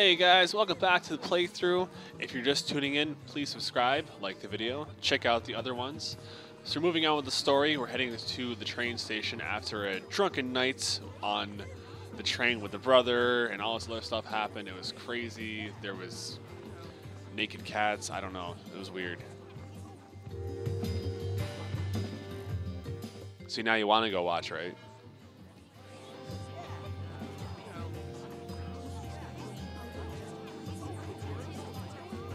Hey guys, welcome back to the playthrough. If you're just tuning in, please subscribe, like the video, check out the other ones. So we're moving on with the story. We're heading to the train station after a drunken night on the train with the brother and all this other stuff happened. It was crazy. There was naked cats. I don't know. It was weird. See, now you want to go watch, right?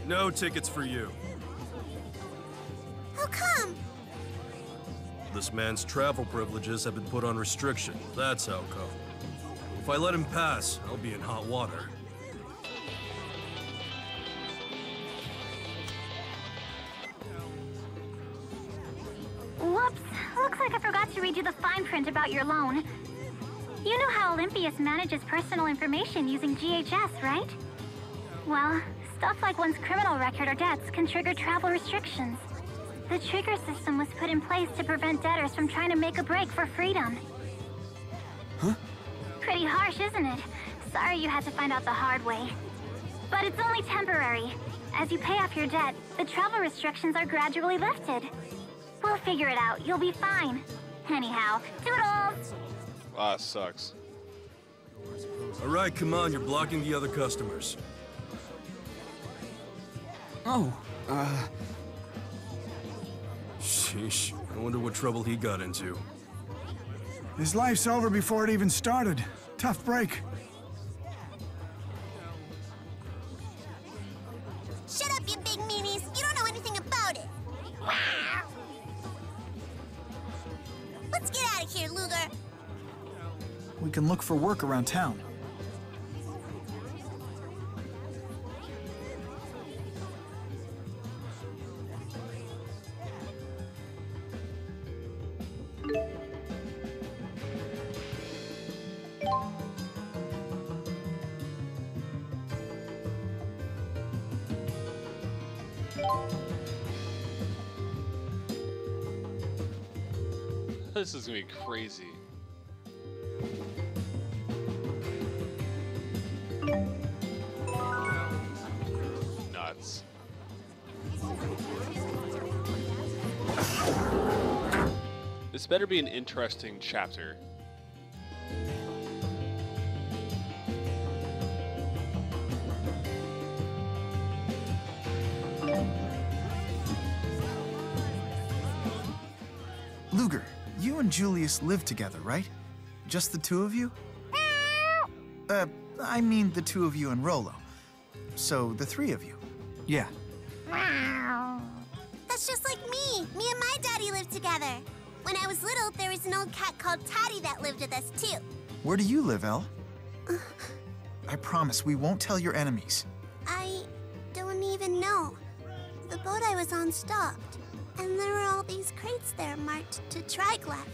No tickets for you. How come? This man's travel privileges have been put on restriction. That's how come. If I let him pass, I'll be in hot water. Whoops. Looks like I forgot to read you the fine print about your loan. You know how Elympios manages personal information using GHS, right? Well, stuff like one's criminal record or debts can trigger travel restrictions. The trigger system was put in place to prevent debtors from trying to make a break for freedom. Huh? Pretty harsh, isn't it? Sorry you had to find out the hard way. But it's only temporary. As you pay off your debt, the travel restrictions are gradually lifted. We'll figure it out. You'll be fine. Anyhow, toodles! Ah, sucks. Alright, come on. You're blocking the other customers. Oh, sheesh, I wonder what trouble he got into. His life's over before it even started. Tough break. Shut up, you big meanies. You don't know anything about it. Let's get out of here, Ludger. We can look for work around town. This is gonna be crazy. Nuts. This better be an interesting chapter. Ludger, you and Julius live together, right? Just the two of you? I mean the two of you and Rolo. So the three of you. Yeah. That's just like me. Me and my daddy lived together. When I was little, there was an old cat called Toddy that lived with us, too. Where do you live, Elle? I promise we won't tell your enemies. I don't even know. The boat I was on stopped, and there were all these crates there marked to Triglav.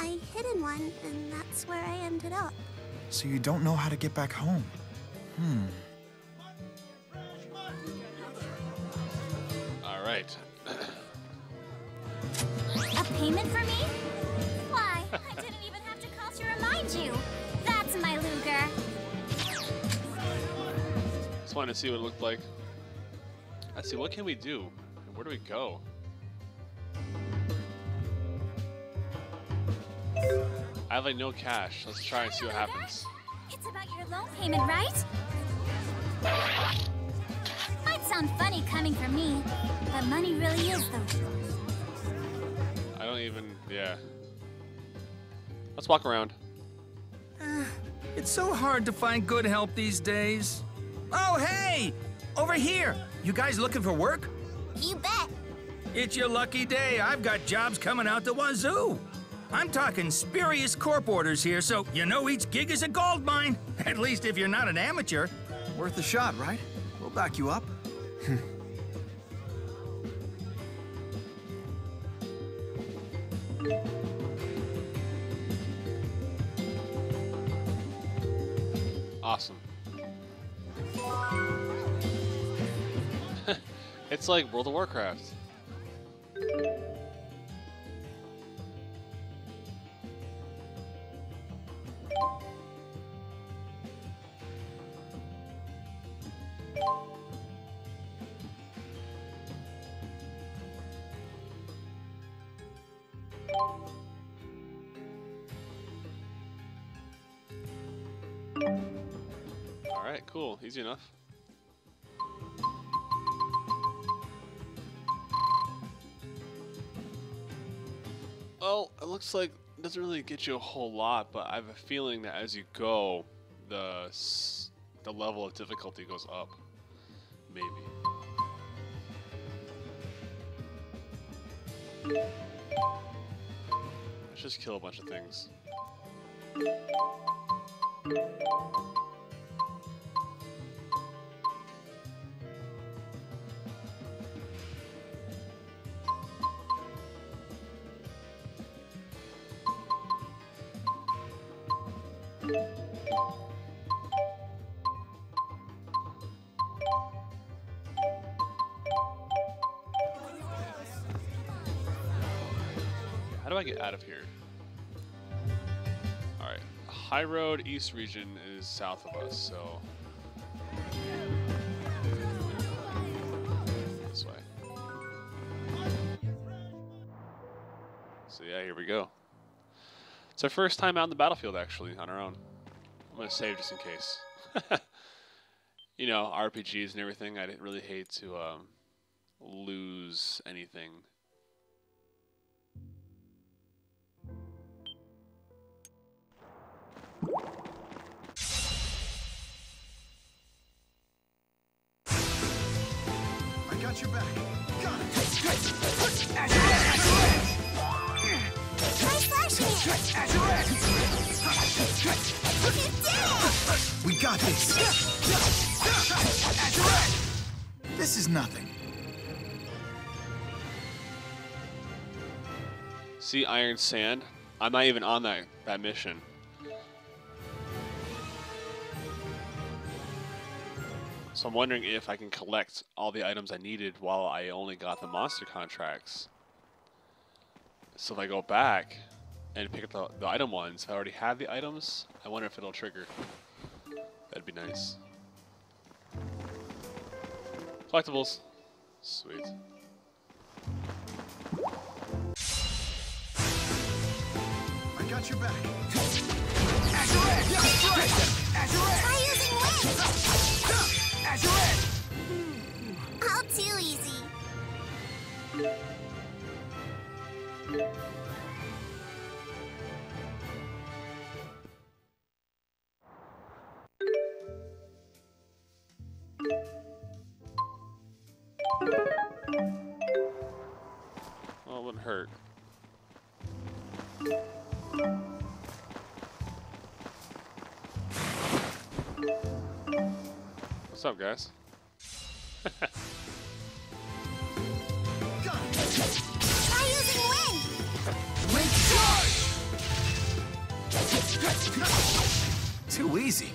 I hid in one, and that's where I ended up. So you don't know how to get back home. All right. A payment for me? Why, I didn't even have to call to remind you. That's my Ludger. Just wanted to see what it looked like. I see, what can we do? Where do we go? I have like no cash. Let's try and see what happens. It's about your loan payment, right? Might sound funny coming from me, but money really is the... I don't even, yeah. Let's walk around. It's so hard to find good help these days. Oh, hey! Over here! You guys looking for work? You bet. It's your lucky day. I've got jobs coming out the wazoo. I'm talking Spirius Corp orders here, so you know each gig is a gold mine. At least if you're not an amateur. Worth a shot, right? We'll back you up. Awesome. It's like World of Warcraft. Alright, cool. Easy enough. Well, it looks like it doesn't really get you a whole lot, but I have a feeling that as you go, the level of difficulty goes up. Maybe. Let's just kill a bunch of things. How do I get out of here? Alright, High Road East region is south of us, so this way. So yeah, here we go. It's our first time out in the battlefield, actually, on our own. I'm gonna save just in case. You know, RPGs and everything, I didn't really hate to lose anything. Got your back. Got it. As we got this. This is nothing. See Iron Sand? I'm not even on that mission. So I'm wondering if I can collect all the items I needed while I only got the monster contracts. So if I go back and pick up the item ones, I already have the items. I wonder if it'll trigger. That'd be nice. Collectibles. Sweet. I got your back. Try using wings. All too easy. Well, it wouldn't hurt. What's up, guys? Try using wind! Wind charge! Too easy.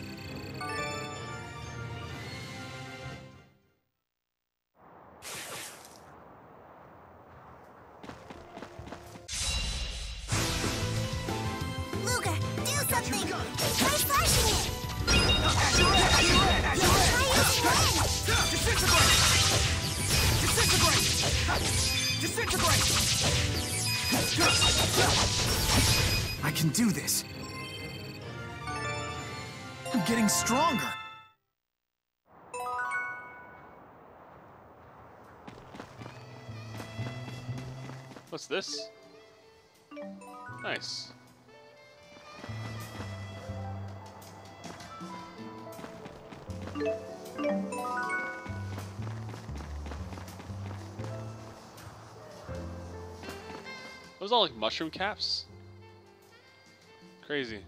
Luger, do something! Try flashing it! I can do this. I'm getting stronger. What's this? Nice. Those all like mushroom caps? Crazy.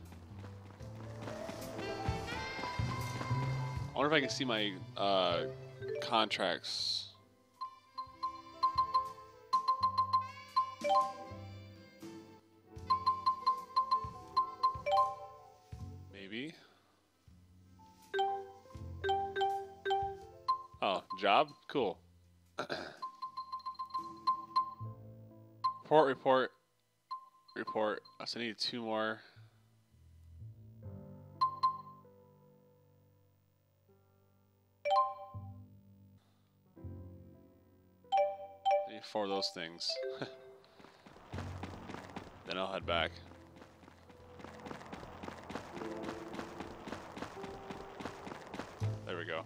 I wonder if I can see my contracts. Maybe. Oh, job? Cool. Report. So I need two more. Need four of those things. Then I'll head back. There we go.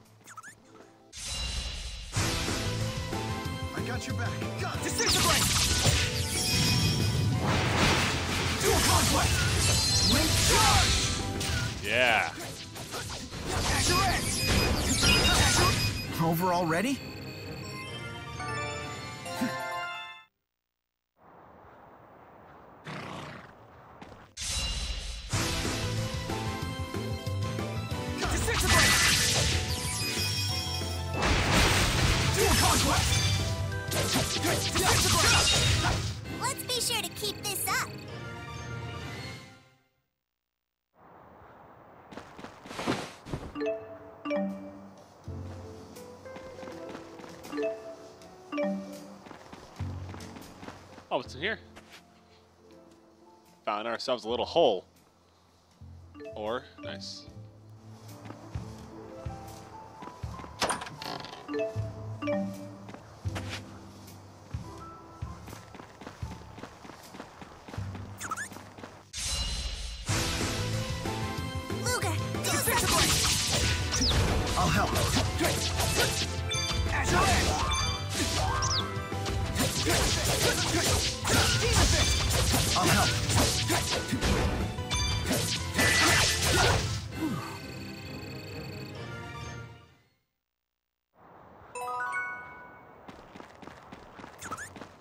I got your back. God, disintegrate! Do a conflict! Recharge! Yeah. Over already? Let's be sure to keep this up. Oh, what's in here? Found ourselves a little hole. Or, nice. I'll help. I'll help.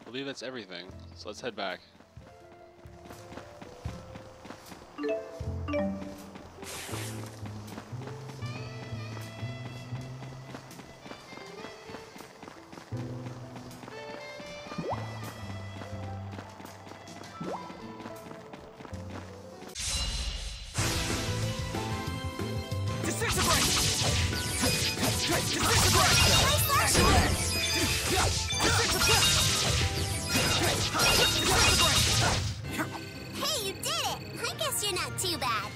I believe that's everything, so let's head back. Hey, you did it! I guess you're not too bad.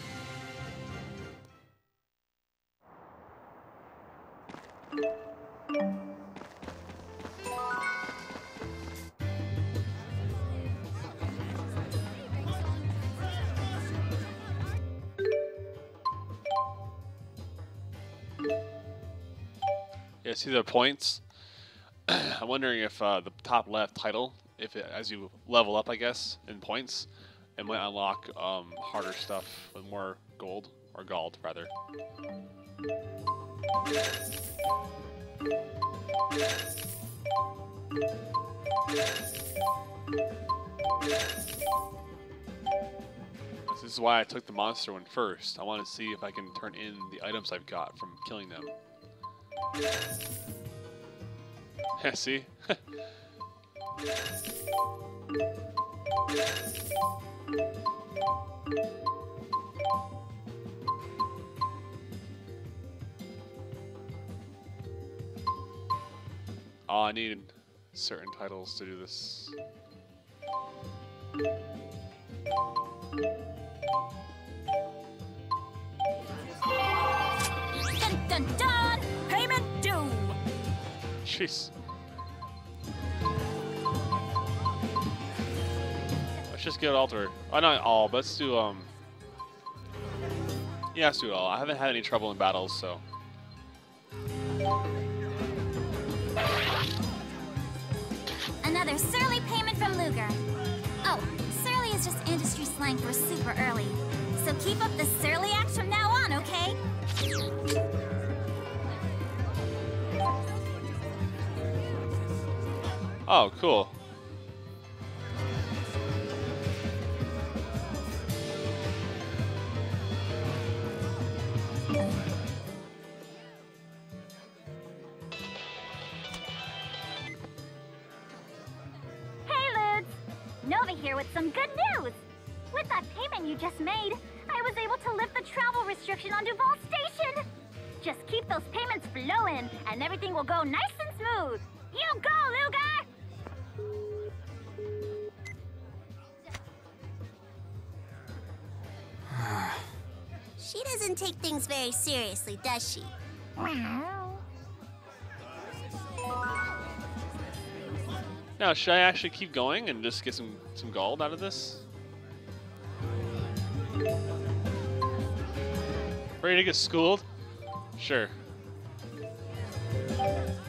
Yeah, see the points? I'm wondering if the top left title, if it, as you level up, I guess, in points, it might unlock harder stuff with more gold, or gold, rather. This is why I took the monster one first. I want to see if I can turn in the items I've got from killing them. See? Oh, I needed certain titles to do this. Dun dun dun! Payment due! Jeez. Just get an altar. Oh, not all, but let's do, yeah, let's do it all. I haven't had any trouble in battles, so. Another surly payment from Ludger. Oh, surly is just industry slang for super early. So keep up the surly act from now on, okay? Oh, cool. On Duval Station! Just keep those payments flowing, and everything will go nice and smooth! You go, Ludger! She doesn't take things very seriously, does she? Wow. Now, should I actually keep going and just get some gold out of this? Ready to get schooled? Sure.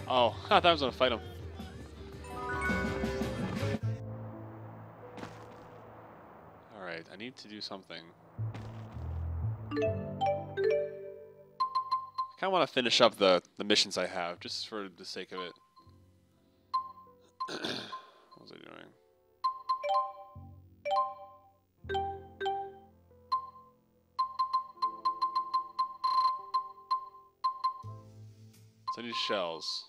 Oh, I thought I was gonna fight him. Alright, I need to do something. I kinda wanna finish up the missions I have, just for the sake of it. What was I doing? So I need shells.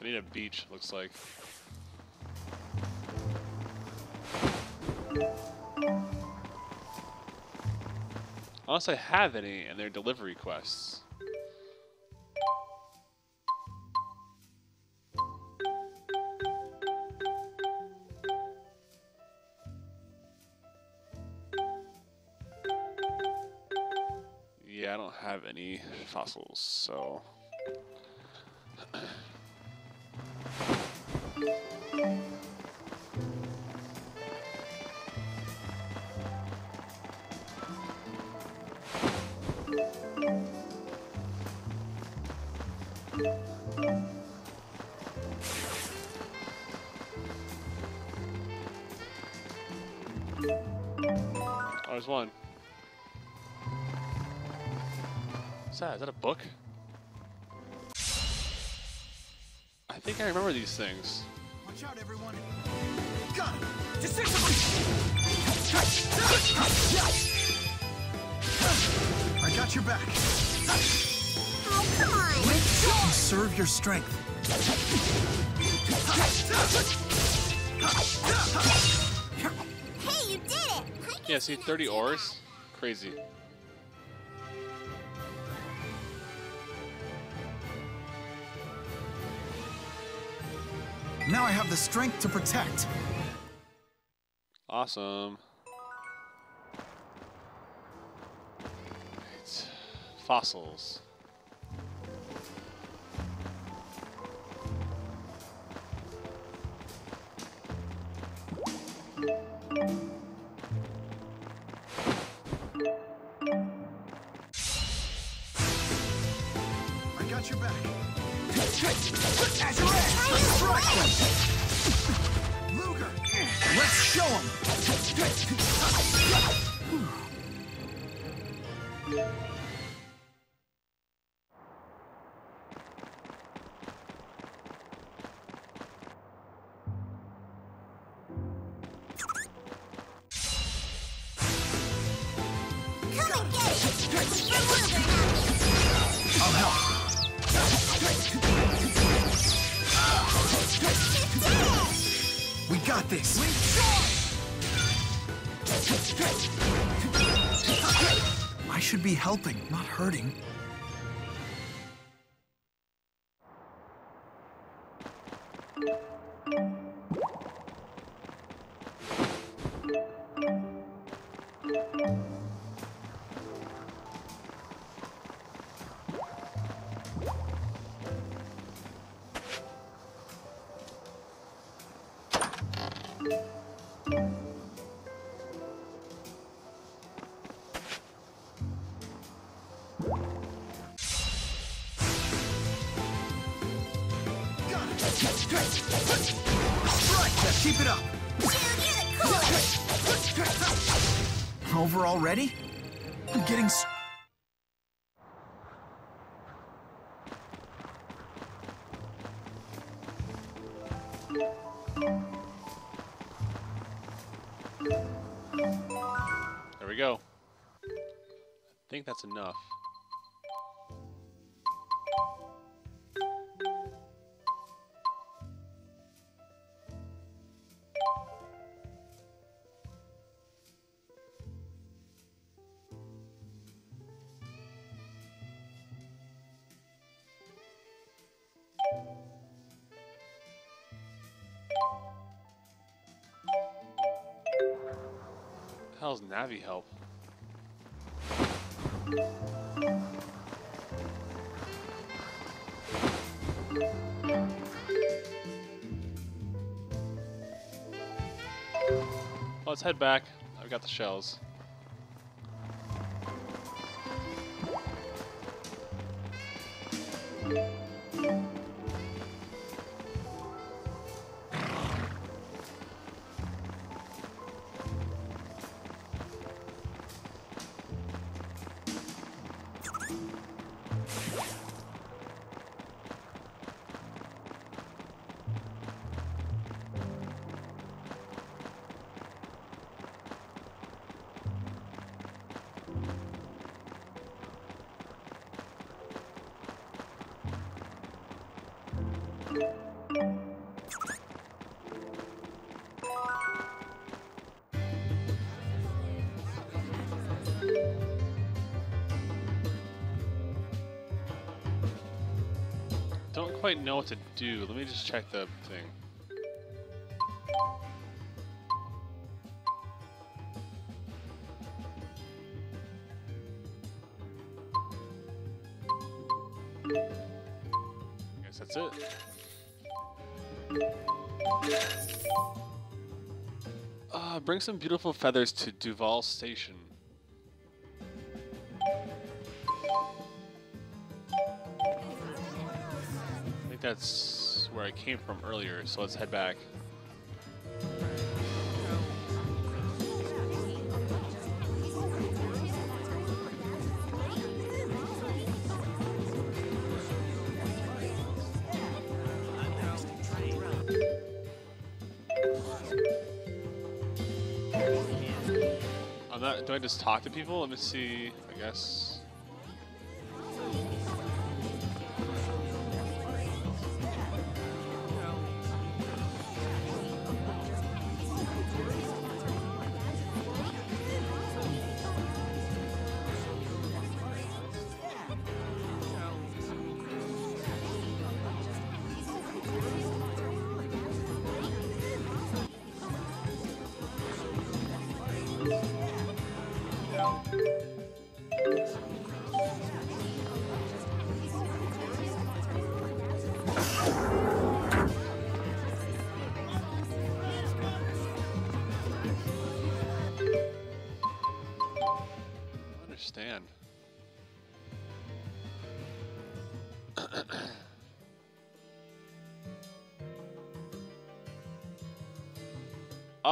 I need a beach, looks like. Unless I have any, and they're delivery quests. Yeah, I don't have any fossils, so... One. What's that? Is that a book? I think I remember these things. Watch out, everyone! Got him! I got your back. Oh, come on! Wait, serve your strength. Yeah, see, 30 ores? Crazy. Now I have the strength to protect. Awesome. Right. Fossils. Helping, not hurting. Keep it up. Dude, you're the coolest. Over already? I'm getting s There we go. I think that's enough. the hell's Navi help? Let's head back. I've got the shells. Don't quite know what to do. Let me just check the thing. I guess that's it. Bring some beautiful feathers to Duval Station. That's where I came from earlier, so let's head back. I'm not, do I just talk to people? Let me see, I guess.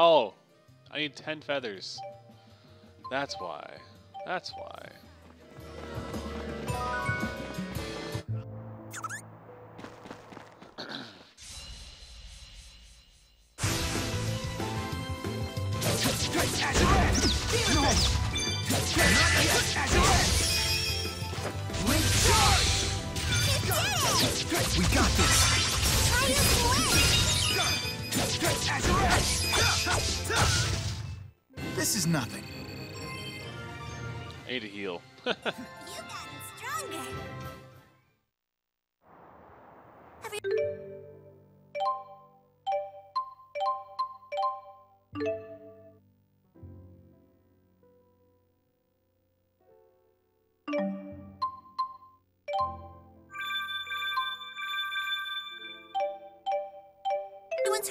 Oh, I need 10 feathers. That's why. That's why. We got this. Try this away. This is nothing. I need to heal. You've gotten stronger.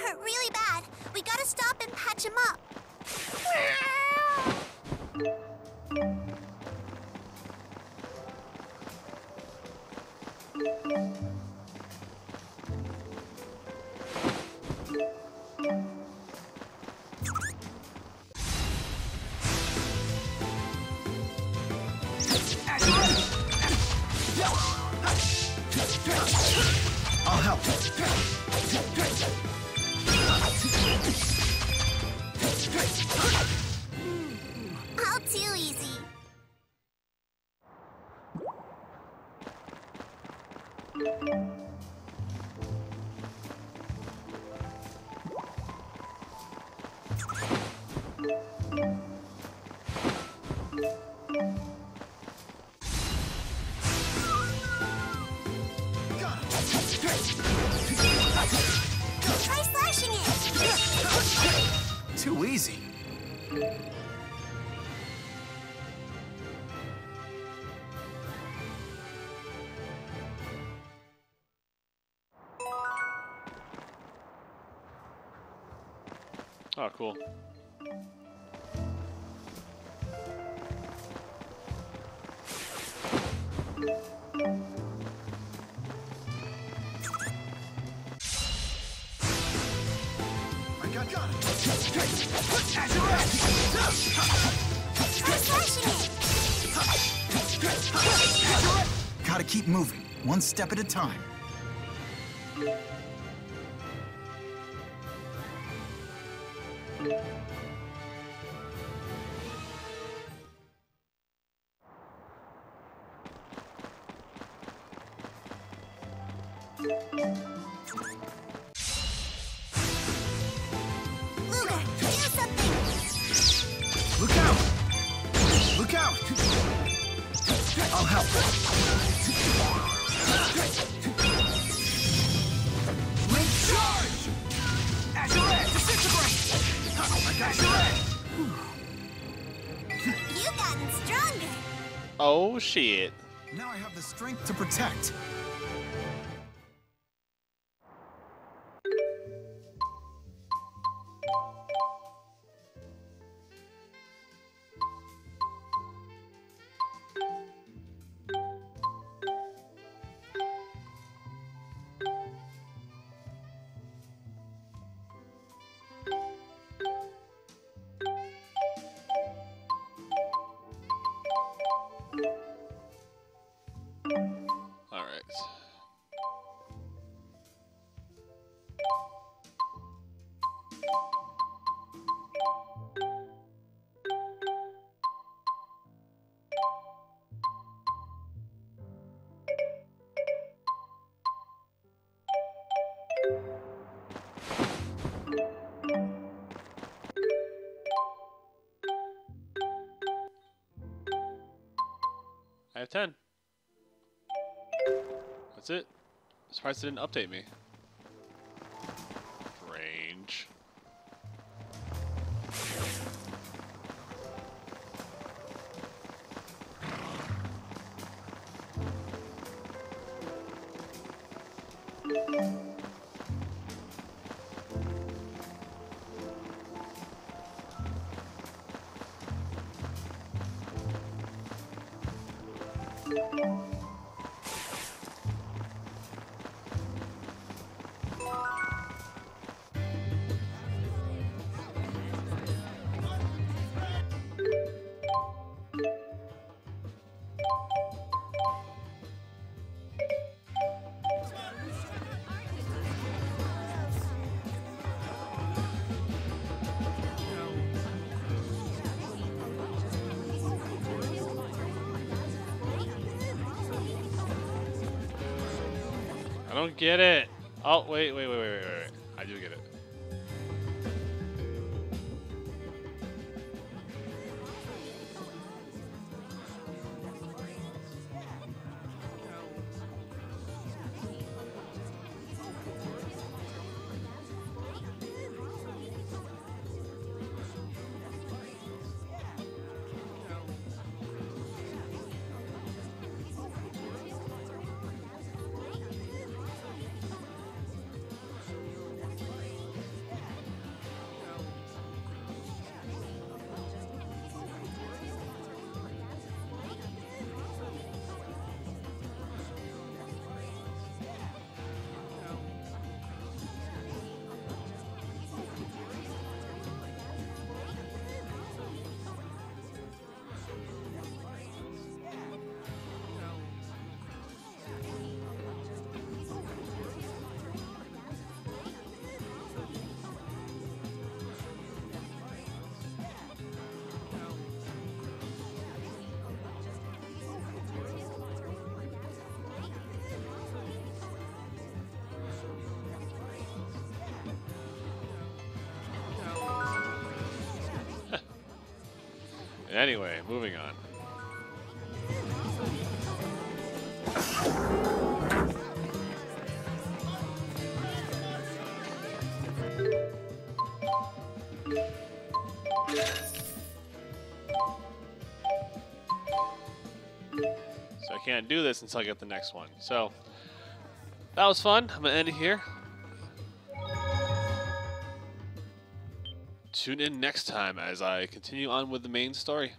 Hurt really bad. We gotta stop and patch him up. I'll help. How too easy. Try slashing it. Too easy. Oh, cool. Gotta keep moving, one step at a time. Oh shit. Now I have the strength to protect. I have 10. That's it. I'm surprised it didn't update me. Range. I don't get it. Oh, wait. I do get it. Anyway, moving on. So I can't do this until I get the next one. So that was fun. I'm gonna end it here. Tune in next time as I continue on with the main story.